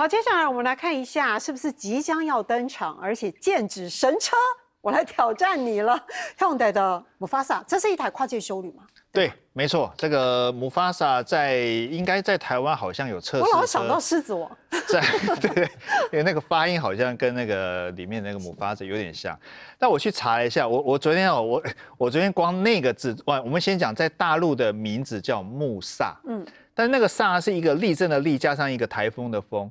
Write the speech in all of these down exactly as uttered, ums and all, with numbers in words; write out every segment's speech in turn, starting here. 好，接下来我们来看一下，是不是即将要登场，而且剑指神车？我来挑战你了 ，Hyundai 的 Mufasa， 这是一台跨界修旅吗？ 对， 对，没错，这个 Mufasa 在应该在台湾好像有测试。我老想到狮子王。在对对，因为那个发音好像跟那个里面那个 Mufasa 有点像。但我去查了一下，我我昨天哦，我我昨天光那个字，我我们先讲在大陆的名字叫穆萨，嗯，但那个萨是一个立正的立加上一个台风的风，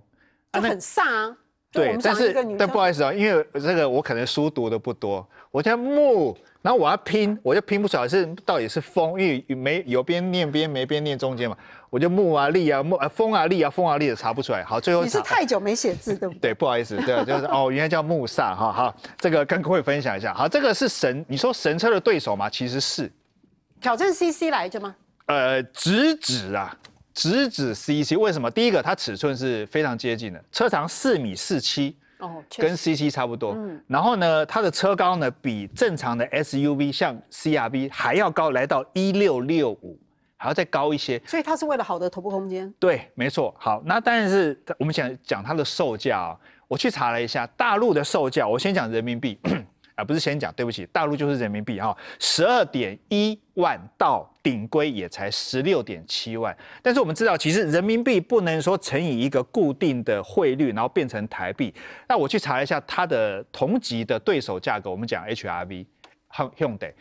就很飒啊。对，但是但不好意思啊、哦，因为这个我可能书读的不多，我叫木。 然后我要拼，我就拼不出来是到底是风，因为没有边念边没边念中间嘛，我就木啊力啊木啊风啊力啊风啊力的查不出来。好，最后你是太久没写字对不对？对，不好意思，对，就是哦，原来叫穆萨哈好，这个跟各位分享一下。好，这个是神，你说神车的对手吗？其实是挑战 C C 来着吗？呃，直指啊，直指 C C， 为什么？第一个，它尺寸是非常接近的，车长四米四七。 哦，跟 C C 差不多。嗯，然后呢，它的车高呢比正常的 S U V 像 C R V 还要高，来到一六六五，还要再高一些。所以它是为了好的头部空间。对，没错。好，那但是我们想讲它的售价啊、哦，我去查了一下大陆的售价，我先讲人民币啊，不是先讲，对不起，大陆就是人民币哈、哦， 十二点一万到顶规也才 十六点七万。但是我们知道，其实人民币不能说乘以一个固定的汇率，然后变成台币。那我去查一下它的同级的对手价格，我们讲 H R V 和 Hyundai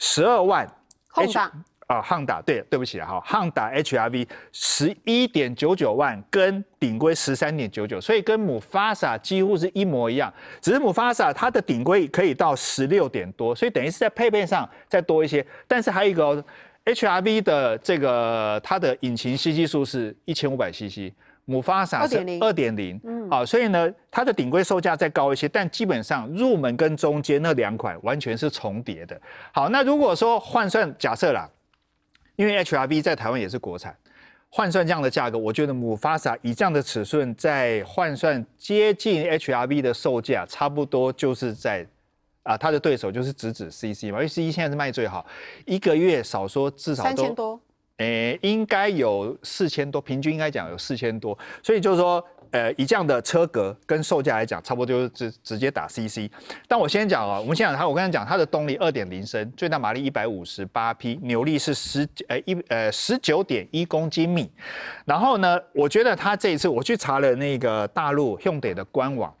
十二万 ，Honda 啊 Honda 对，对不起哈 ，Honda H R V 十一点九九万跟顶规 十三点九九， 所以跟 Mufasa 几乎是一模一样，只是 Mufasa 它的顶规可以到十六点多，所以等于是在配备上再多一些。但是还有一个、哦。 H R V 的这个它的引擎 C C 数是 一千五百 C C， Mufasa 是 二点零， 嗯，好、啊，所以呢，它的顶规售价再高一些，但基本上入门跟中间那两款完全是重叠的。好，那如果说换算假设啦，因为 H R V 在台湾也是国产，换算这样的价格，我觉得 Mufasa 以这样的尺寸再换算接近 H R V 的售价，差不多就是在。 啊，他的对手就是直指 C C 嘛，因为 C C 现在是卖最好，一个月少说至少都三千多，诶、欸，应该有四千多，平均应该讲有四千多，所以就是说，呃，以这样的车格跟售价来讲，差不多就是直直接打 C C。但我先讲啊、喔，我们先讲它，我刚才讲它的动力 二点零升，最大马力一百五十八匹，扭力是十呃一呃十九点一公斤米。然后呢，我觉得它这一次我去查了那个大陆 Hyundai 的官网。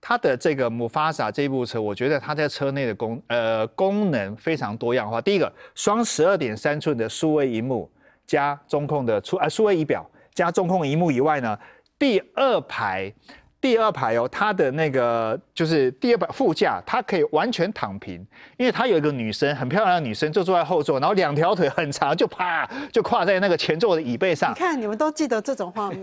它的这个 Mufasa 这部车，我觉得它在车内的功呃功能非常多样化。第一个，双 十二点三寸的数位屏幕加中控的出啊数位仪表加中控屏幕以外呢，第二排第二排哦，它的那个就是第二排副驾，它可以完全躺平，因为它有一个女生很漂亮的女生就坐在后座，然后两条腿很长就啪就跨在那个前座的椅背上。你看，你们都记得这种画面。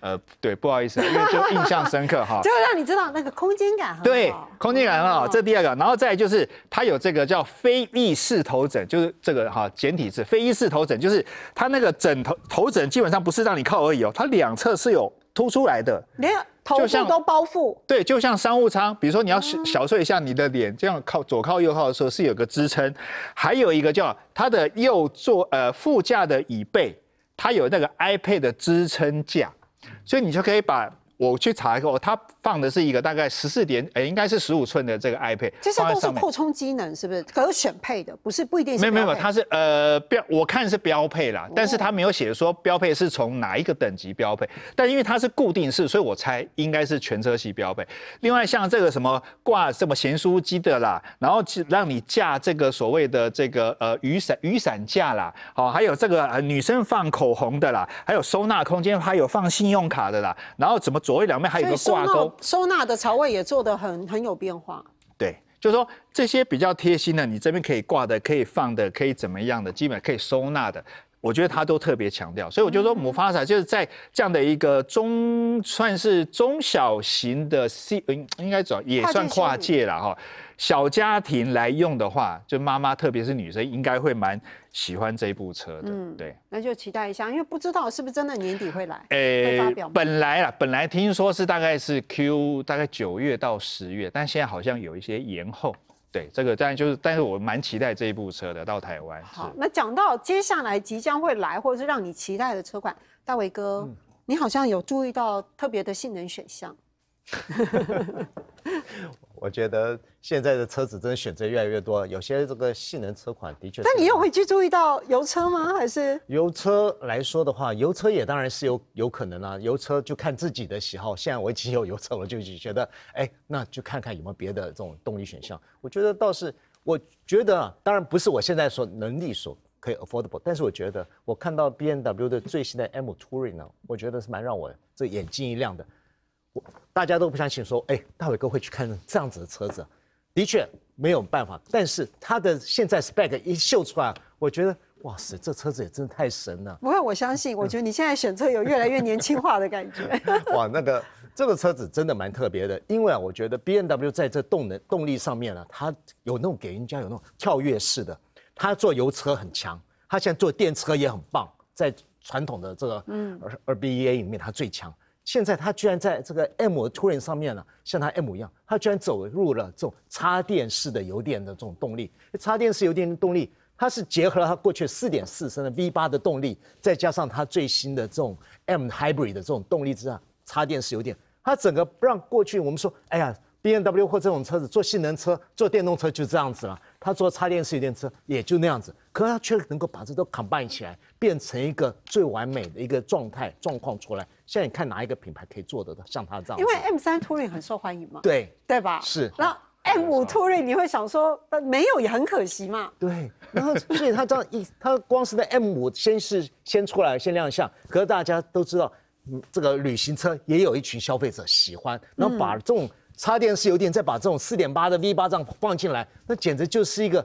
呃，对，不好意思，因为就印象深刻哈，就让你知道那个空间感很好。对，空间感很好，这第二个，然后再就是它有这个叫非翼式头枕，就是这个哈简体字，非翼式头枕就是它那个枕头头枕基本上不是让你靠而已哦，它两侧是有凸出来的，连头部都包覆。对，就像商务舱，比如说你要小睡一下你的脸，这样靠左靠右靠的时候是有个支撑，还有一个叫它的右座呃副驾的椅背，它有那个 iPad 的支撑架。 所以你就可以把我去查一个、哦，它放的是一个大概十四点，哎、欸，应该是十五寸的这个 iPad， 这些都是扩充机能，是不是？可是选配的，不是不一定是。没有没有，它是呃标，我看是标配啦，哦、但是它没有写说标配是从哪一个等级标配，但因为它是固定式，所以我猜应该是全车系标配。另外像这个什么挂什么咸酥鸡的啦，然后让你架这个所谓的这个呃雨伞雨伞架啦，好、哦，还有这个、呃、女生放口红的啦，还有收纳空间，还有放信用卡的啦，然后怎么？ 左右两面还有一个挂钩，收纳的槽位也做得很很有变化。对，就是说这些比较贴心的，你这边可以挂的、可以放的、可以怎么样的，基本可以收纳的，我觉得它都特别强调。所以我就说，Mufasa就是在这样的一个中算是中小型的 C， 应该讲也算跨界了哈。小家庭来用的话，就妈妈特别是女生应该会蛮。 喜欢这部车的，嗯，对，那就期待一下，因为不知道是不是真的年底会来，诶、欸，本来啦，本来听说是大概是 Q 大概九月到十月，但现在好像有一些延后。对，这个当然就是，但是我蛮期待这一部车的到台湾。好，那讲到接下来即将会来或者是让你期待的车款，大伟哥，嗯、你好像有注意到特别的性能选项。我觉得现在的车子真的选择越来越多，有些这个性能车款的确。但你又会去注意到油车吗？还是油车来说的话，油车也当然是有有可能啊。油车就看自己的喜好。现在我已经有油车，我就觉得，哎，那就看看有没有别的这种动力选项。我觉得倒是，我觉得啊，当然不是我现在所能力所可以 affordable， 但是我觉得我看到 B M W 的最新的 M Touring 呢，我觉得是蛮让我这眼睛一亮的。 大家都不相信说，哎，大伟哥会去看这样子的车子，的确没有办法。但是他的现在 spec 一秀出来，我觉得，哇塞，这车子也真的太神了。不会，我相信，我觉得你现在选车有越来越年轻化的感觉。哇，那个这个车子真的蛮特别的，因为啊，我觉得 B M W 在这动能动力上面呢、啊，它有那种给人家有那种跳跃式的，它做油车很强，它现在做电车也很棒，在传统的这个嗯 R B E A 里面它最强。 现在它居然在这个 M Touring 上面呢、啊，像它 M 一样，它居然走入了这种插电式的油电的这种动力。插电式油电动力，它是结合了它过去 四点四 升的 V 八 的动力，再加上它最新的这种 M Hybrid 的这种动力之下，插电式油电，它整个让过去我们说，哎呀 ，B M W 或这种车子做性能车、做电动车就这样子了，它做插电式油电车也就那样子，可它却能够把这都 combine 起来，变成一个最完美的一个状态状况出来。 现在你看哪一个品牌可以做得到像它这样？因为 M 三 Touring 很受欢迎嘛，对对吧？是。那 M 五 Touring 你会想说，没有也很可惜嘛。对。然后，所以它这样一，它光是在 M 五 先是先出来先亮相，可是大家都知道，这个旅行车也有一群消费者喜欢，然后把这种插电式油电再把这种 四点八 的 V 八 这样放进来，那简直就是一个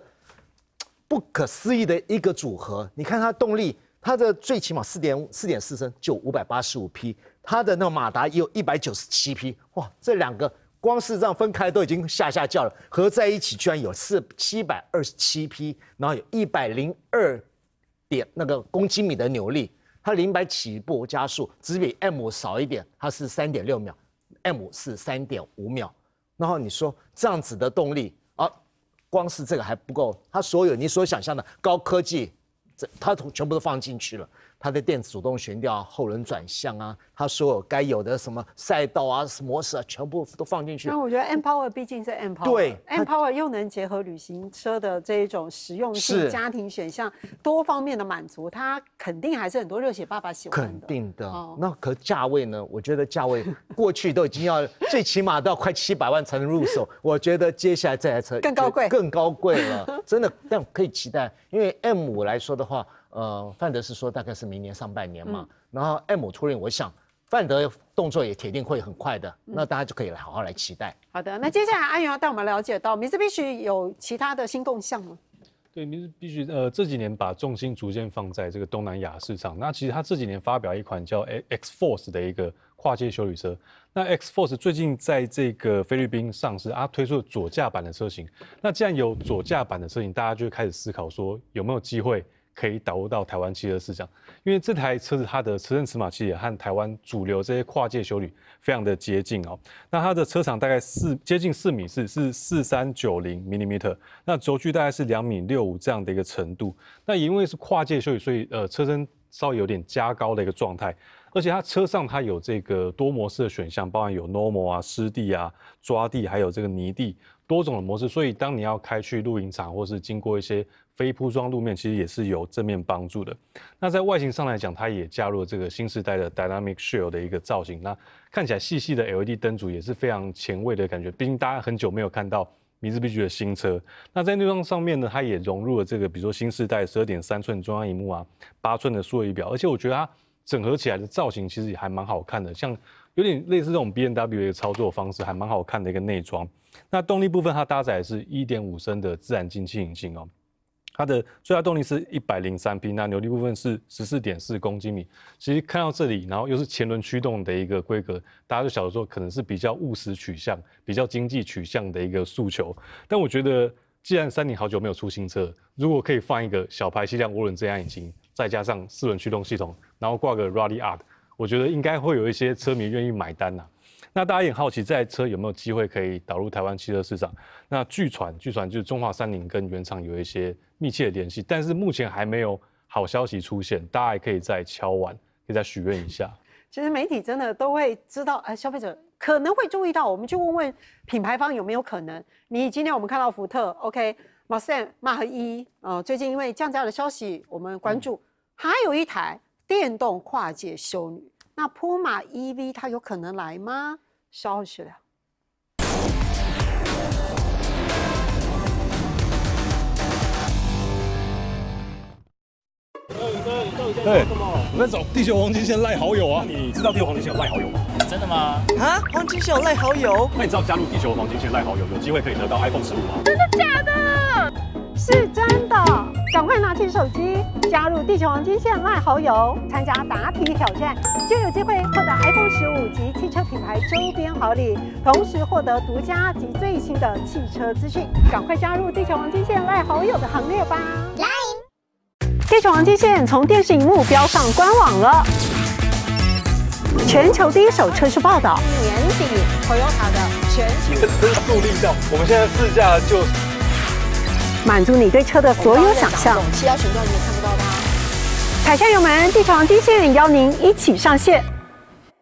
不可思议的一个组合。你看它动力。 它的最起码四点四点四升就五百八十五匹，它的那马达也有一百九十七匹，哇，这两个光是这样分开都已经吓吓叫了，合在一起居然有四七百二十七匹，然后有一百零二点那个公斤米的扭力，它零百起步加速只比 M 少一点，它是 三点六秒 ，M 是 三点五秒，然后你说这样子的动力啊，光是这个还不够，它所有你所想象的高科技。 它全部都放进去了，它的电子主动悬吊、啊、后轮转向啊，它所有该有的什么赛道啊、模式啊，全部都放进去。那我觉得 M Power 毕竟是 M Power， 对 ，M Power 又能结合旅行车的这一种实用性、家庭选项多方面的满足，它肯定还是很多热血爸爸喜欢的。肯定的。哦、那可价位呢？我觉得价位过去都已经要最起码都要快七百万才能入手，我觉得接下来这台车更高贵，更高贵了，真的。但可以期待，因为 M 五 来说的。 的话，呃，范德是说大概是明年上半年嘛，嗯、然后 M 出任，我想范德动作也铁定会很快的，嗯、那大家就可以来好好来期待。好的，那接下来阿元要带我们了解到 Mitsubishi 有其他的新动向吗？对 ，Mitsubishi 呃这几年把重心逐渐放在这个东南亚市场，那其实他这几年发表一款叫 X Force 的一个跨界休旅车，那 X Force 最近在这个菲律宾上市，啊推出了左驾版的车型，那既然有左驾版的车型，大家就会开始思考说有没有机会。 可以导入到台湾汽车市场，因为这台车子它的车身尺码其实也和台湾主流这些跨界休旅非常的接近哦。那它的车长大概四接近四米四，是四三九零 millimeter， 那轴距大概是两米六五这样的一个程度。那也因为是跨界休旅，所以呃车身稍微有点加高的一个状态，而且它车上它有这个多模式的选项，包含有 normal 啊、湿地啊、抓地，还有这个泥地。 多种的模式，所以当你要开去露营场，或是经过一些非铺装路面，其实也是有正面帮助的。那在外形上来讲，它也加入了这个新时代的 Dynamic Shield 的一个造型，那看起来细细的 L E D 灯组也是非常前卫的感觉。毕竟大家很久没有看到 Mitsubishi 的新车。那在内装上面呢，它也融入了这个，比如说新时代 十二点三寸中央屏幕啊， 八寸的数位仪表，而且我觉得它整合起来的造型其实也还蛮好看的，像。 有点类似这种 B M W 的一个操作方式，还蛮好看的一个内装。那动力部分，它搭载的是 一点五升的自然进气引擎哦，它的最大动力是一百零三匹，那扭力部分是 十四点四公斤米。其实看到这里，然后又是前轮驱动的一个规格，大家就想说可能是比较务实取向、比较经济取向的一个诉求。但我觉得，既然三菱好久没有出新车，如果可以放一个小排气量涡轮增压引擎，再加上四轮驱动系统，然后挂个 Rally Art。 我觉得应该会有一些车迷愿意买单呐、啊。那大家也很好奇，这台车有没有机会可以导入台湾汽车市场？那据传，据传就是中华三菱跟原厂有一些密切的联系，但是目前还没有好消息出现，大家也可以再敲碗，可以再许愿一下。其实媒体真的都会知道，哎，消费者可能会注意到，我们去问问品牌方有没有可能。你今天我们看到福特 ，OK， 马自达马和一，呃，最近因为降价的消息，我们关注。嗯、还有一台电动跨界修女，那普马 E V 它有可能来吗？稍后去聊。 对，我在找地球黄金线赖好友啊！你知道地球黄金线有赖好友吗？真的吗？啊，黄金线有赖好友？那你知道加入地球黄金线赖好友有机会可以得到 iPhone 十五吗？真的假的？是真的，赶快拿起手机加入地球黄金线赖好友，参加答题挑战，就有机会获得 iPhone 十五及汽车品牌周边好礼，同时获得独家及最新的汽车资讯。赶快加入地球黄金线赖好友的行列吧！来。 地球黄金线从电视荧幕飙上官网了。全球第一手车市报道。年底 Toyota 的全球车速力道，我们现在试驾就满足你对车的所有想象。其他选段你也看不到它。踩下油门，地球黄金线邀您一起上线。